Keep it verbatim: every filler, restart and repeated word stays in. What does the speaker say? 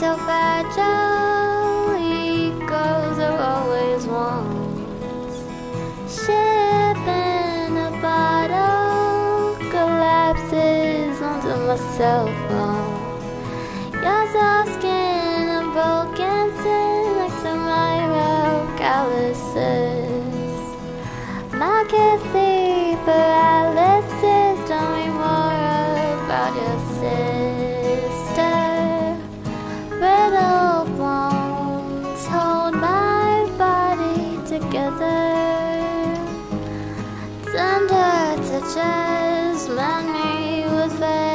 So fragile, egos are always ones. Ship in a bottle collapses onto myself. Your soft skin and broken sin, like some viral calluses. My kids see paralysis. Tell me more about your sin. Little bones hold my body together. Tender touches, mend me with faith.